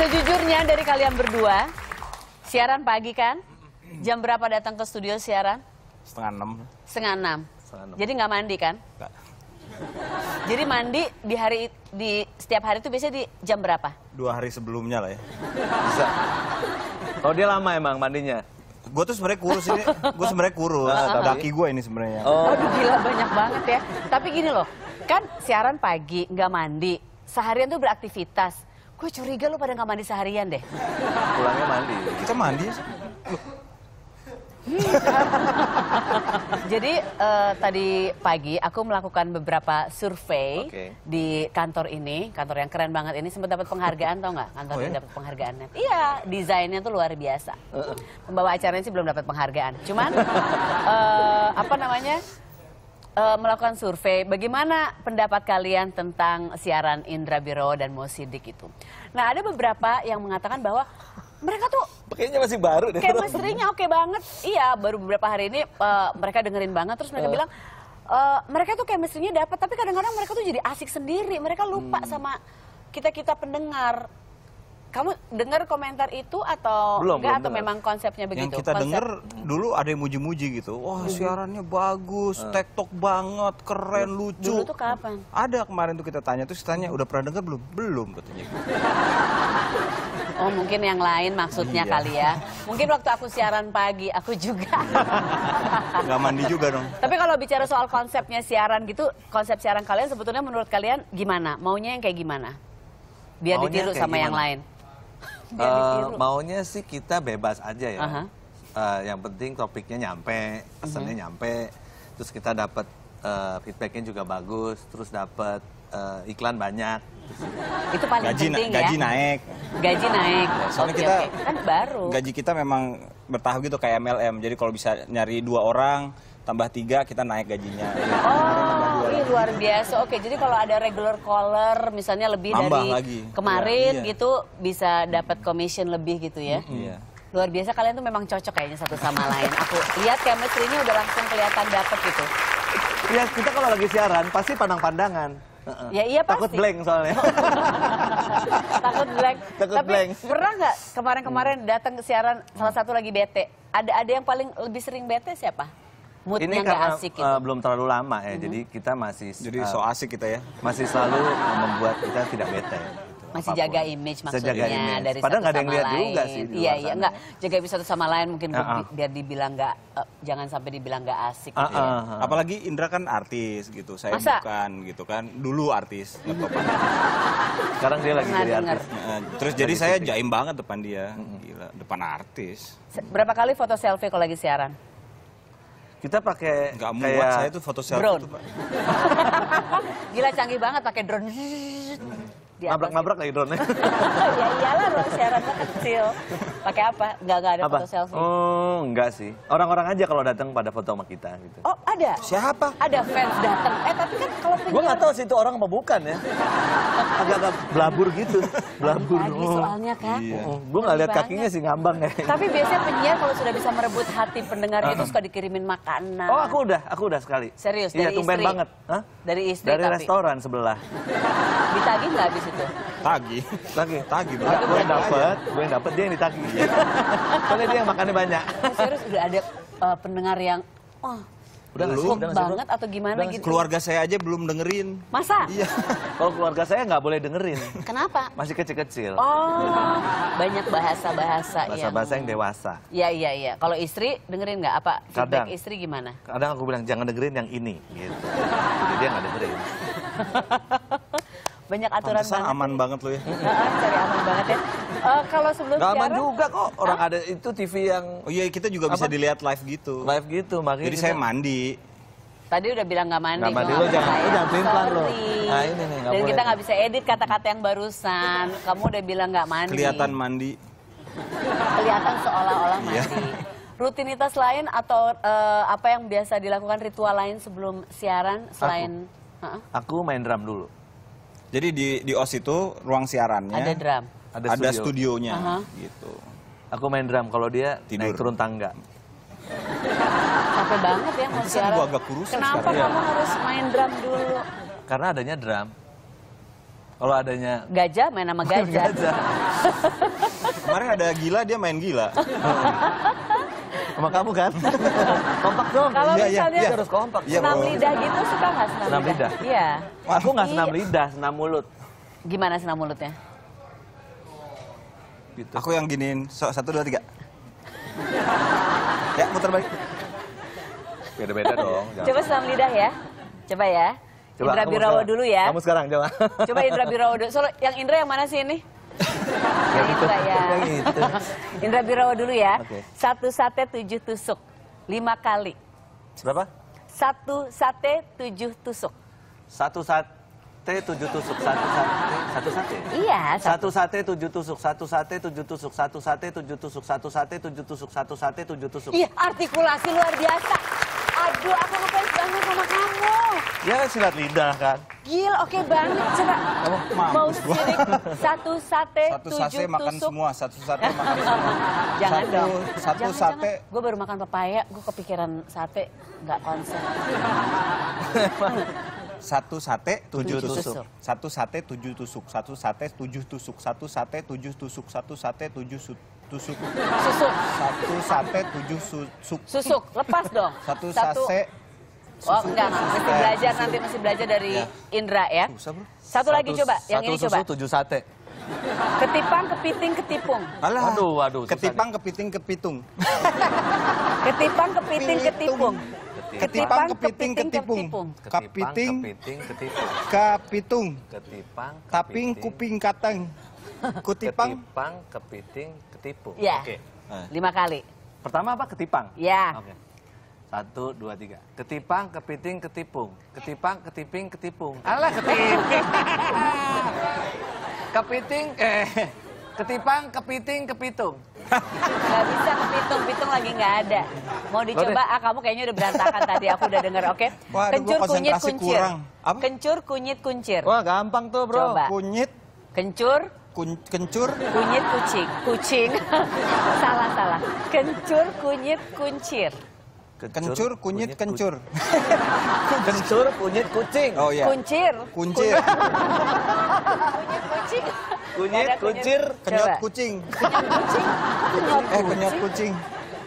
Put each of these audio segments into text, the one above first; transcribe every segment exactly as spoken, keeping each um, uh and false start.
Sejujurnya dari kalian berdua, siaran pagi kan? Jam berapa datang ke studio siaran? Setengah enam. Setengah enam. Setengah enam. Jadi nggak mandi kan? Nggak. Jadi mandi di hari di setiap hari itu biasanya di jam berapa? Dua hari sebelumnya lah ya. Bisa. Kalau dia lama emang mandinya. Gue tuh sebenarnya kurus ini, gue sebenarnya kurus. Kaki gue ini sebenarnya. Oh, aduh, gila banyak banget ya. Tapi gini loh, kan siaran pagi nggak mandi, seharian tuh beraktivitas. Gue curiga lo pada nggak mandi seharian deh. Pulangnya mandi. Kita mandi. Jadi uh, tadi pagi aku melakukan beberapa survei okay. di kantor ini, kantor yang keren banget ini, sempat dapat penghargaan tau nggak? Kantor oh, ini ya? Dapat penghargaannya. Iya, desainnya tuh luar biasa. Uh -uh. Pembawa acaranya sih belum dapat penghargaan. Cuman uh, apa namanya? Uh, melakukan survei, bagaimana pendapat kalian tentang siaran Indra Birowo dan Mo Sidik itu? Nah, ada beberapa yang mengatakan bahwa mereka tuh kayaknya masih baru deh. Chemistry-nya oke banget. Iya, baru beberapa hari ini uh, mereka dengerin banget, terus mereka uh. bilang uh, mereka tuh chemistry-nya dapat, tapi kadang-kadang mereka tuh jadi asik sendiri. Mereka lupa hmm. sama kita-kita pendengar. Kamu dengar komentar itu atau belum, enggak belum atau dengar. Memang konsepnya begitu? Yang kita Konsep... dengar dulu ada yang muji-muji gitu. Wah, siarannya bagus, uh. tek-tok banget, keren, lucu. Dulu tuh kapan? Ada kemarin tuh kita tanya, terus tanya udah pernah dengar belum? Belum katanya. Oh, mungkin yang lain maksudnya iya. kali ya. Mungkin waktu aku siaran pagi, aku juga. Nggak mandi juga dong. Tapi kalau bicara soal konsepnya siaran gitu, konsep siaran kalian sebetulnya menurut kalian gimana? Maunya yang kayak gimana? Biar maunya ditiru sama gimana? Yang lain. Uh, maunya sih kita bebas aja ya. Uh-huh. uh, yang penting topiknya nyampe, pesannya uh-huh. nyampe, terus kita dapat uh, feedbacknya juga bagus, terus dapat uh, iklan banyak. Itu paling gaji, penting na ya. Gaji naik. Gaji naik. Soalnya okay, kita okay. kan baru. Gaji kita memang bertahap gitu kayak M L M. Jadi kalau bisa nyari dua orang tambah tiga kita naik gajinya. Oh. Luar biasa. Oke, jadi kalau ada regular caller misalnya lebih Ambang dari lagi. Kemarin ya, iya. gitu bisa dapat commission lebih gitu ya. Iya. Luar biasa, kalian tuh memang cocok kayaknya satu sama lain. Aku lihat chemistry-nya udah langsung kelihatan dapet gitu. Ya, kita kalau lagi siaran pasti pandang-pandangan. Ya iya pasti. Takut blank soalnya. Takut blank. Takut Tapi blank. Pernah nggak kemarin-kemarin datang ke siaran salah satu lagi bete? Ada ada yang paling lebih sering bete siapa? Moodnya ini karena asik gitu. uh, belum terlalu lama ya, mm-hmm. jadi kita masih jadi uh, so asik kita ya, masih selalu membuat kita tidak bete. Gitu, masih apapun. Jaga image maksudnya jaga image. Dari padahal nggak ada yang lihat juga sih. Iya iya nggak jaga satu sama lain mungkin uh-uh. biar dibilang nggak uh, jangan sampai dibilang nggak asik. Uh-uh. Gitu, ya. Apalagi Indra kan artis gitu, saya Masa? bukan gitu kan dulu artis. Sekarang dia lagi jadi artis. Nah, terus jadi saya jaim banget depan dia, gila depan artis. Berapa kali foto selfie kalau lagi siaran? Kita pakai nggak muat kayak... saya tuh foto selfie tuh, Pak. Gila canggih banget pakai drone. Nabrak-nabrak lagi drone-nya. Ya iyalah ruang siaran kecil. Pakai apa? Nggak nggak ada apa? Foto selfie. Oh, enggak sih. Orang-orang aja kalau datang pada foto sama kita gitu. Oh, ada. Siapa? Ada fans datang. Eh, tapi kan kalau pengen gua nggak tahu sih itu orang apa bukan ya. Agak-agak belabur gitu. Belabur. Lagi soalnya kan. Iya. Oh, gua nggak lihat kakinya sih ngambang ya. Tapi biasanya penyiar kalau sudah bisa merebut hati pendengar itu suka dikirimin makanan. Oh, aku udah, aku udah sekali. Serius dari istri. Iya, tumben banget. Hah? Dari istri tapi. Dari restoran sebelah. Ditagi nggak habis itu? Tagi, tagi, tagi. Gue yang dapet, gue yang dapet, dia yang ditagi. Soalnya dia yang makannya banyak. Nah, serius udah ada uh, pendengar yang, oh, udah belum banget atau gimana gitu? Keluarga saya aja belum dengerin. Masa? Iya. Kalau keluarga saya nggak boleh dengerin. Kenapa? Masih kecil-kecil. Oh, banyak bahasa-bahasa. Bahasa-bahasa yang dewasa. Iya, iya, iya. Kalau istri dengerin nggak? Apa feedback istri gimana? Kadang aku bilang jangan dengerin yang ini, gitu. Jadi dia nggak dengerin. Banyak aturan banget. Aman banget lo ya. Cari aman banget ya. Uh, kalau sebelum siaran. Aman juga kok. Orang ah? ada itu T V yang. Oh iya kita juga apa? Bisa dilihat live gitu. Live gitu. Makanya jadi kita... saya mandi. Tadi udah bilang nggak mandi. Nggak mandi lo jangan. Udah pelin-pelan lo. Nah ini nih. Dan kita nggak bisa edit kata-kata yang barusan. Kamu udah bilang nggak mandi. Kelihatan mandi. Kelihatan seolah-olah mandi. Rutinitas lain atau uh, apa yang biasa dilakukan ritual lain sebelum siaran selain. Aku, uh-uh. aku main drum dulu. Jadi di di O S itu ruang siarannya ada drum, ada, studio. ada studionya, uh-huh. gitu. Aku main drum kalau dia tidur naik turun tangga. Capek banget ya mau siaran. Gua agak kurus. Kenapa kamu ya. harus main drum dulu? Karena adanya drum. Kalau adanya gajah main sama gajah. Gajah. Kemarin ada gila, dia main gila. Sama kamu kan? Kompak dong. Kalau ya, misalnya ya, harus kompak. Ya, senam lidah gitu suka nggak senam, senam lidah? Iya. Aku nggak senam lidah, senam mulut. Gimana senam mulutnya? Gitu. Aku yang giniin, so, satu, dua, tiga. Ya, muter balik. Beda-beda dong. Jangan. Coba senam lidah ya. Coba ya. Coba, Indra Birowo dulu ya. Kamu sekarang, coba. Coba Indra Birowo dulu. So, yang Indra yang mana sih ini? Ya, gitu. Ya. Gitu. Indra Birowo dulu ya. Okay. Satu sate tujuh tusuk. Lima kali. Berapa? Satu sate tujuh tusuk. Satu sate. tujuh tusuk, satu sate, satu sate. Iya. Satu sate tujuh tusuk, satu sate tujuh tusuk, satu sate tujuh tusuk, satu sate tujuh tusuk, satu sate tujuh tusuk. Iya, artikulasi luar biasa. Aduh, aku ngefans banget sama kamu. Ya, silat lidah kan. Gil, oke okay banget. Coba. Mau sidik. Satu sate tujuh tusuk. Satu sate makan semua, satu sate makan semua. Jangan satu, dong. Satu jangan, sate. Gue baru makan pepaya, gue kepikiran sate, nggak konsen. Satu sate tujuh tusuk, satu sate tujuh tusuk, satu sate tujuh tusuk, satu sate tujuh tusuk, satu sate tujuh tusuk, satu sate tujuh susuk. Susuk, lepas dong. Satu sate. Oh enggak, masih belajar nanti, masih belajar dari Indra ya. Satu lagi coba, yang ini coba. Satu tujuh sate. Ketipang, kepiting, ketipung. Aduh, waduh. Ketipang, kepiting, kepitung. Ketipang, kepiting, ketipung. Ketipang, kepiting, ketipung. Kepiting, kepiting, ketipung. Kapitung. Ketipang, taping, kuping, kateng. Kutipang. Ketipang, kepiting, ketipung. Ya. Oke. Lima kali. Pertama apa? Ketipang. Ya. Oke. Satu, dua, tiga. Ketipang, kepiting, ketipung. Ketipang, ketiping, ketipung. Alah, ketiping. Kepiting, eh. Ketipang, kepiting, kepitung. Gak bisa kepitung, pitung lagi gak ada. Mau dicoba, ah kamu kayaknya udah berantakan tadi, aku udah denger, oke? Okay? Kencur, kunyit, kuncir. Kencur, kunyit, kuncir. Wah gampang tuh bro. Coba. Kunyit. Kencur. Kun kencur. Kunyit, kucing. Kucing. Salah, salah. Kencur, kunyit, kuncir. Kencur, kunyit, kencur. Kencur, kunyit, kucing. Oh iya. Kuncir. Kuncir. Kunyit, kucing. Kunyit, kuncir, kenyot kucing. Kenyot kucing. Eh, kenyot kucing.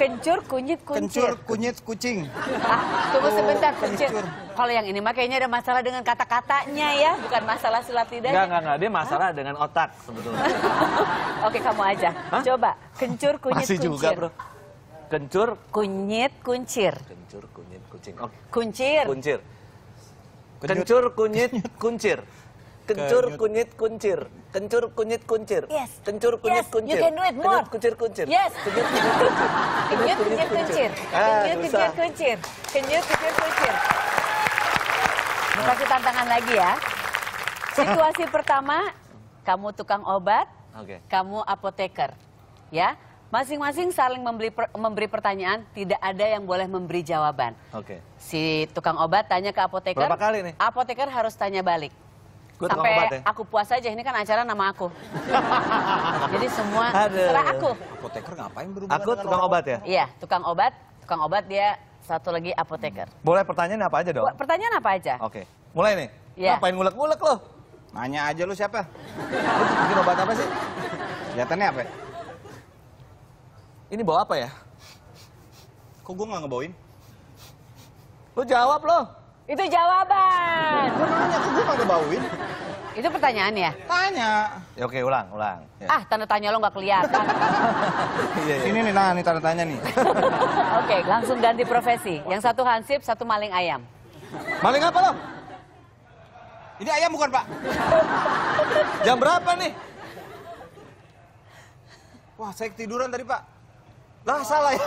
Kencur, kunyit, kuncir. Kencur, kunyit, kucing. Ah, tunggu sebentar, kuncir. Kalau yang ini mah kayaknya ada masalah dengan kata-katanya ya, bukan masalah silat lidahnya. Enggak, enggak, enggak, dia masalah hah? Dengan otak sebetulnya. Oke, kamu aja. Hah? Coba, kencur, kunyit, masih kuncir. Masih juga, bro. Kencur, kunyit, kuncir. Kencur, kunyit, kucing. Oke. Kuncir. Kuncir. Kencur, kunyit, kuncir. Kencur, kunyit, kuncir. Kencur, kunyit, kuncir. Yes. Kencur, kunyit, kuncir. You can do it more. Kencur, kuncir, kuncir. Yes. Kencur, kunyit, kuncir. Kencur, kunyit, kuncir. Kencur, kunyit, kuncir. Mau kasih tantangan lagi ya. Situasi pertama, kamu tukang obat, kamu apoteker. Ya, masing-masing saling memberi pertanyaan, tidak ada yang boleh memberi jawaban. Oke. Si tukang obat tanya ke apoteker. Berapa kali nih? Apoteker harus tanya balik. Sampai aku puas aja, ini kan acara nama aku. Jadi semua terserah aku. Apoteker ngapain berhubungan? Aku tukang obat ya? Iya, tukang obat. Tukang obat dia satu lagi apoteker. Boleh pertanyaan apa aja dong? Pertanyaan apa aja? Oke, mulai nih. Ngapain ngulek-ngulek lo? Nanya aja lu siapa? Lu bikin obat apa sih? Kelihatannya apa ya? Ini bawa apa ya? Kok gue gak ngebawain? Lu jawab lo. Itu jawaban. Gue nanya, kok gue pada bauin? Itu pertanyaan ya? Tanya. Ya oke, ulang, ulang. Ya. Ah, tanda tanya lo nggak kelihatan. Ini nih, nah, ini tanda tanya nih. Oke, langsung ganti profesi. Yang satu hansip, satu maling ayam. Maling apa lo? Ini ayam bukan, Pak? Jam berapa nih? Wah, saya ketiduran tadi, Pak. Lah, salah ya?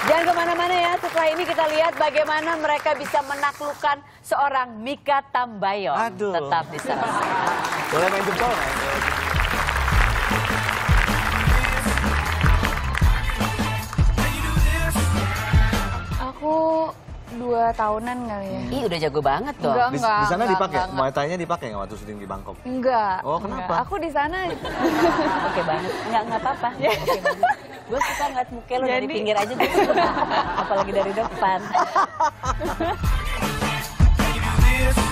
Jangan kemana-mana ya, setelah ini kita lihat bagaimana mereka bisa menaklukkan seorang Mika Tambayon. Aduh. Tetap di sana. Boleh main jempol kan? Aku dua tahunan kali ya. Ih, udah jago banget dong. Enggak, enggak, di sana dipakai? Muay Thai-nya dipakai nggak waktu syuting di Bangkok? Enggak. Oh, kenapa? Enggak. Aku di sana. Oke banget. Enggak, enggak apa-apa. Gue suka ngeliat muka lo. Jadi... dari pinggir aja gitu. Apalagi dari depan.